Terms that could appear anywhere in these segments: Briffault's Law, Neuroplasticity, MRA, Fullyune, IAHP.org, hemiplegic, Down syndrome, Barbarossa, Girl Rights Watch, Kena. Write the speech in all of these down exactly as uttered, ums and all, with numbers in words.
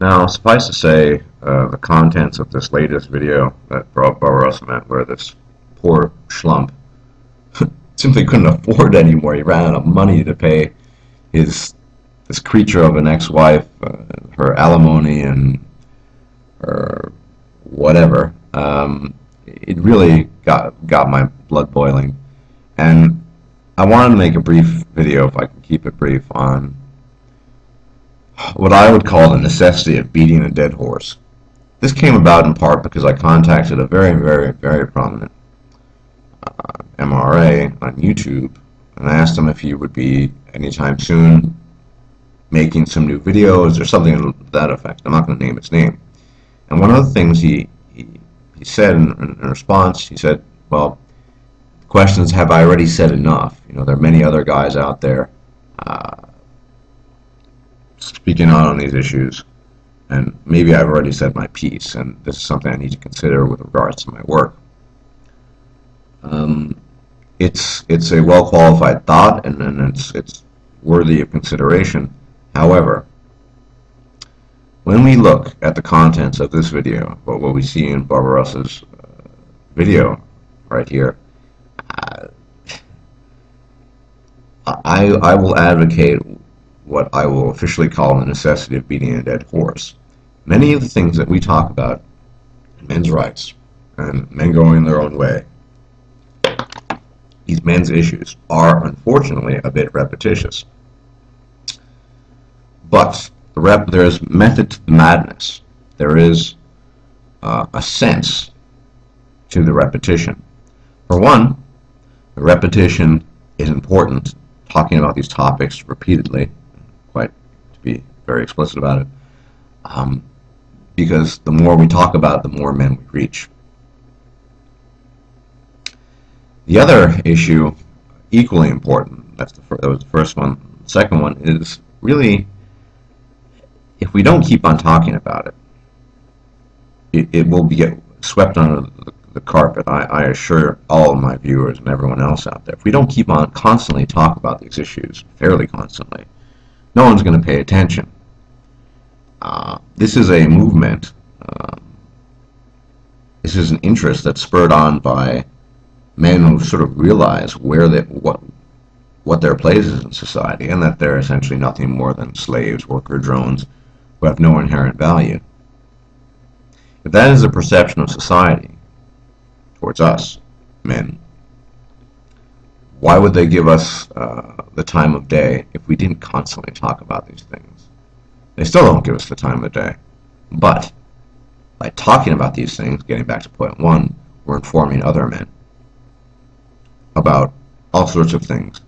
Now, suffice to say, uh, the contents of this latest video that Barbarossa meant, where this poor schlump simply couldn't afford anymore. He ran out of money to pay his this creature of an ex-wife, uh, her alimony and her whatever. Um, it really got got my blood boiling, and I wanted to make a brief video, if I can keep it brief, on what I would call the necessity of beating a dead horse. This came about in part because I contacted a very, very, very prominent uh, M R A on YouTube, and I asked him if he would be anytime soon making some new videos or something to that effect. I'm not going to name his name. And one of the things he he, he said in, in response, he said, well, the question is, have I already said enough? You know, there are many other guys out there uh, speaking out on these issues, and maybe I've already said my piece, and this is something I need to consider with regards to my work. Um, it's it's a well-qualified thought, and, and it's it's worthy of consideration. However, when we look at the contents of this video, but what we see in Barbarossa's uh, video right here, uh, I I will advocate what I will officially call the necessity of beating a dead horse. Many of the things that we talk about, men's rights and men going their own way, these men's issues are unfortunately a bit repetitious. But the rep there is method to the madness. There is uh, a sense to the repetition. For one, the repetition is important. Talking about these topics repeatedly, quite to be very explicit about it, um, because the more we talk about it, the more men we reach. The other issue, equally important, that's the fir that was the first one. The second one is really, if we don't keep on talking about it, it, it will be get swept under the, the carpet. I, I assure all of my viewers and everyone else out there, if we don't keep on constantly talk about these issues, fairly constantly, no one's going to pay attention. Uh, this is a movement. Uh, this is an interest that's spurred on by men who sort of realize where they, what what their place is in society, and that they're essentially nothing more than slaves, worker drones, who have no inherent value. If that is the perception of society towards us, men, why would they give us uh, the time of day if we didn't constantly talk about these things? They still don't give us the time of the day, but by talking about these things, getting back to point one, we're informing other men about all sorts of things,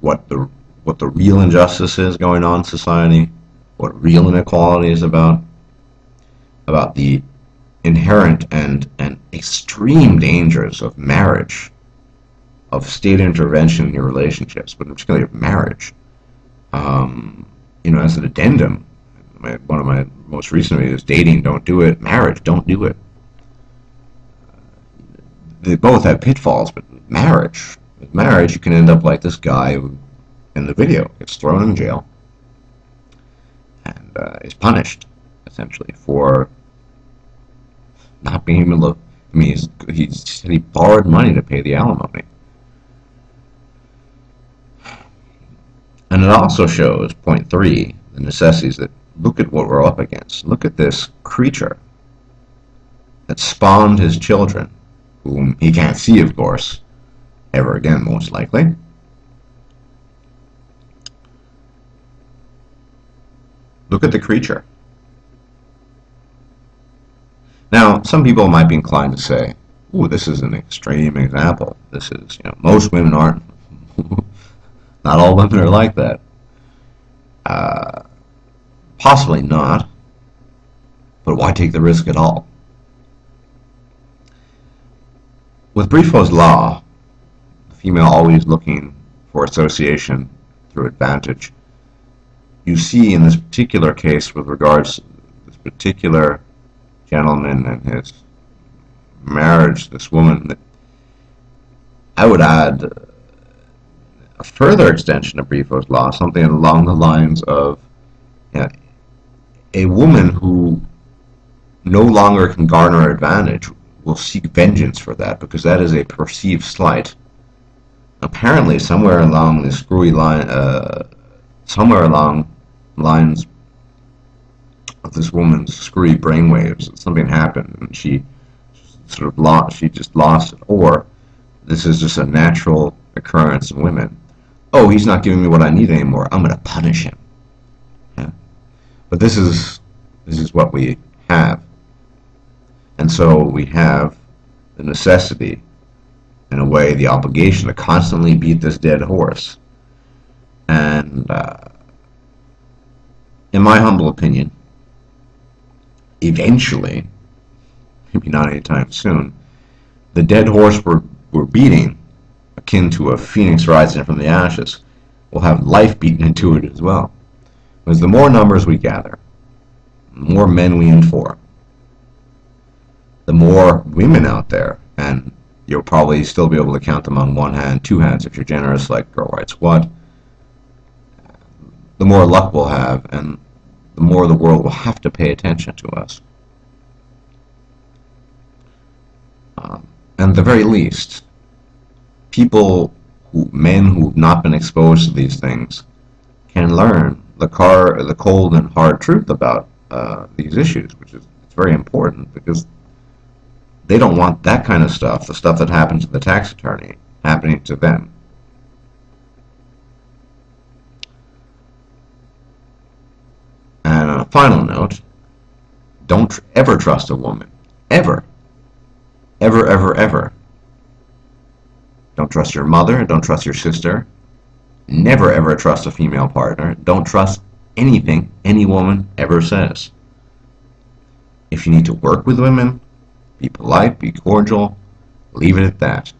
what the what the real injustice is going on in society, what real inequality is about, about the inherent and and extreme dangers of marriage, of state intervention in your relationships, but particularly of marriage. Um, you know, as an addendum, my, one of my most recent videos, dating, don't do it; marriage, don't do it. They both have pitfalls, but marriage, with marriage, you can end up like this guy who, in the video, gets thrown in jail and uh, is punished, essentially, for not being able to. I mean, he's, he's, he borrowed money to pay the alimony, and it also shows point three: the necessities that look at what we're up against. Look at this creature that spawned his children, whom he can't see, of course, ever again, most likely. Look at the creature. Now, some people might be inclined to say, "Ooh, this is an extreme example. This is, you know, most women aren't. Not all women are like that." Uh, possibly not. But why take the risk at all? With Briffault's Law, the female always looking for association through advantage, you see in this particular case with regards to this particular gentleman and his marriage, this woman, that I would add a further extension of Briffault's Law, something along the lines of, you know, a woman who no longer can garner advantage will seek vengeance for that, because that is a perceived slight. Apparently, somewhere along the screwy line, uh, somewhere along lines of this woman's screwy brainwaves, something happened, and she sort of lost. She just lost it, or this is just a natural occurrence in women. Oh, he's not giving me what I need anymore. I'm going to punish him. Yeah. But this is this is what we have. And so we have the necessity, in a way, the obligation to constantly beat this dead horse. And uh, in my humble opinion, eventually, maybe not anytime soon, the dead horse we're, we're beating, akin to a phoenix rising from the ashes, will have life beaten into it as well. Because the more numbers we gather, the more men we inform, the more women out there, and you'll probably still be able to count them on one hand, two hands if you're generous, like Girl Rights What, the more luck we'll have, and the more the world will have to pay attention to us. Um, and at the very least, people, who, men who have not been exposed to these things, can learn the, car, the cold and hard truth about uh, these issues, which is it's very important, because they don't want that kind of stuff, the stuff that happens to the tax attorney, happening to them. And on a final note, don't tr- ever trust a woman. Ever. Ever, ever, ever. Don't trust your mother. Don't trust your sister. Never, ever trust a female partner. Don't trust anything any woman ever says. If you need to work with women, be polite, be cordial, leave it at that.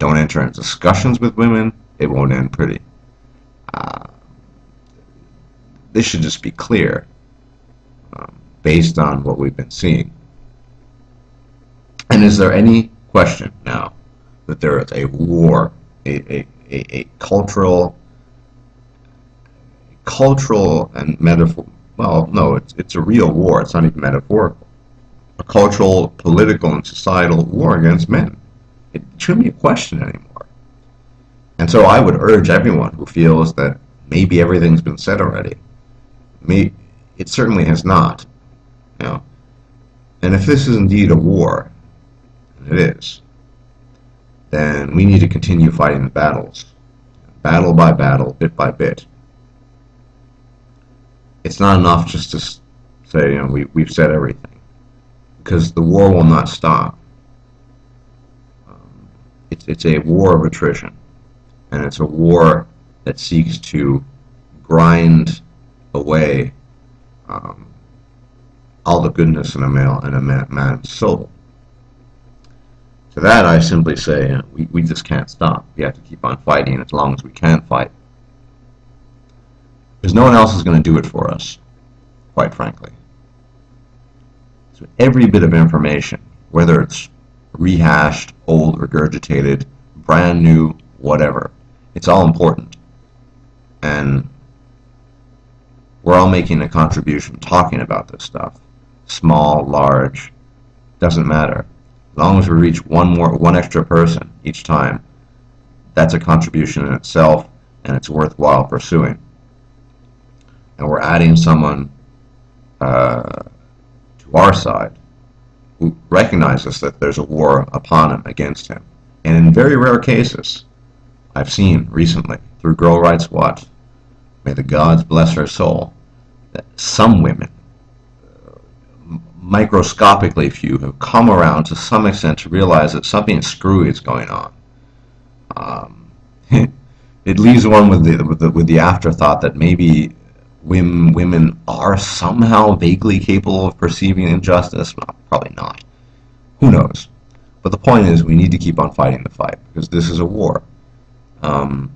Don't enter into discussions with women, it won't end pretty. Uh, this should just be clear, um, based on what we've been seeing. And is there any question now that there is a war, a, a, a, a cultural, cultural and metaphor, well, no, it's, it's a real war, it's not even metaphorical. A cultural, political, and societal war against men. It shouldn't be a question anymore. And so I would urge everyone who feels that maybe everything's been said already. Maybe it certainly has not. You know? And if this is indeed a war, and it is, then we need to continue fighting the battles. Battle by battle, bit by bit. It's not enough just to say, you know, we, we've said everything. Because the war will not stop. Um, it's, it's a war of attrition, and it's a war that seeks to grind away um, all the goodness in a male and a man's soul. To that, I simply say, uh, we, we just can't stop. We have to keep on fighting as long as we can fight, because no one else is going to do it for us, quite frankly. So every bit of information, whether it's rehashed, old, regurgitated, brand new, whatever, it's all important. And we're all making a contribution talking about this stuff. Small, large, doesn't matter. As long as we reach one more, one extra person each time, that's a contribution in itself, and it's worthwhile pursuing. And we're adding someone uh, our side, who recognizes that there's a war upon him, against him. And in very rare cases, I've seen recently, through Girl Rights Watch, may the gods bless her soul, that some women, uh, microscopically few, have come around to some extent to realize that something screwy is going on. Um, it leaves one with the, with the, with the afterthought that maybe Women, women are somehow vaguely capable of perceiving injustice? Well, probably not. Who knows? But the point is, we need to keep on fighting the fight, because this is a war. Um,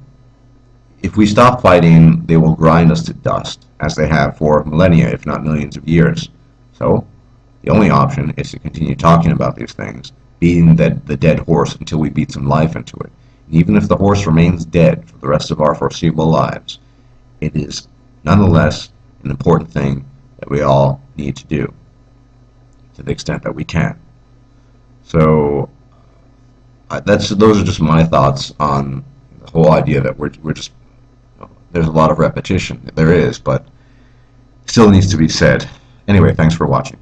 if we stop fighting, they will grind us to dust, as they have for millennia, if not millions of years. So, the only option is to continue talking about these things, beating the, the dead horse until we beat some life into it. And even if the horse remains dead for the rest of our foreseeable lives, it is nonetheless an important thing that we we all need to do to the extent that we can. So uh, that's those are just my thoughts on the whole idea that we're, we're just, you know, there's a lot of repetition. There is, but still needs to be said. Anyway, thanks for watching.